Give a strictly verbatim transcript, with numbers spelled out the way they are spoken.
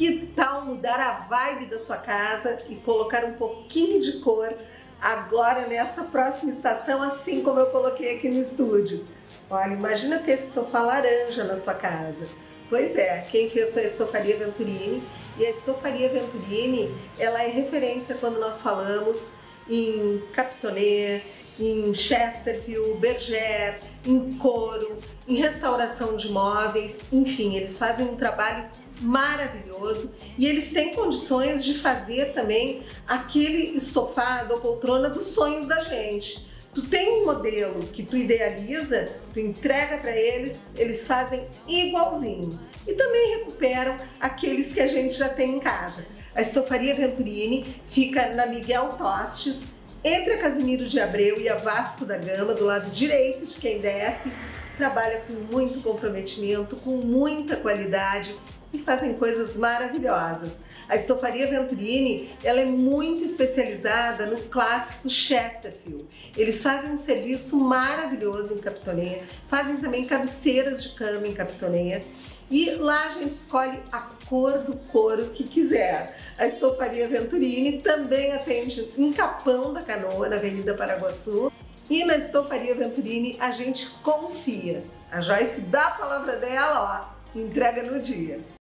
Que tal mudar a vibe da sua casa e colocar um pouquinho de cor agora nessa próxima estação, assim como eu coloquei aqui no estúdio? Olha, imagina ter esse sofá laranja na sua casa. Pois é, quem fez foi a Estofaria Venturini, e a Estofaria Venturini, ela é referência quando nós falamos em Capitoné, em Chesterfield, Berger, em couro, em restauração de móveis, enfim, eles fazem um trabalho maravilhoso e eles têm condições de fazer também aquele estofado ou poltrona dos sonhos da gente. Tu tem um modelo que tu idealiza, tu entrega para eles, eles fazem igualzinho e também recuperam aqueles que a gente já tem em casa. A Estofaria Venturini fica na Miguel Tostes, entre a Casimiro de Abreu e a Vasco da Gama, do lado direito de quem desce. Trabalha com muito comprometimento, com muita qualidade e fazem coisas maravilhosas. A Estofaria Venturini, ela é muito especializada no clássico Chesterfield. Eles fazem um serviço maravilhoso em Capitoné, fazem também cabeceiras de cama em Capitoné. E lá a gente escolhe a cor do couro que quiser. A Estofaria Venturini também atende em Capão da Canoa, na Avenida Paraguaçu. E na Estofaria Venturini a gente confia. A Joyce dá a palavra dela, ó, entrega no dia.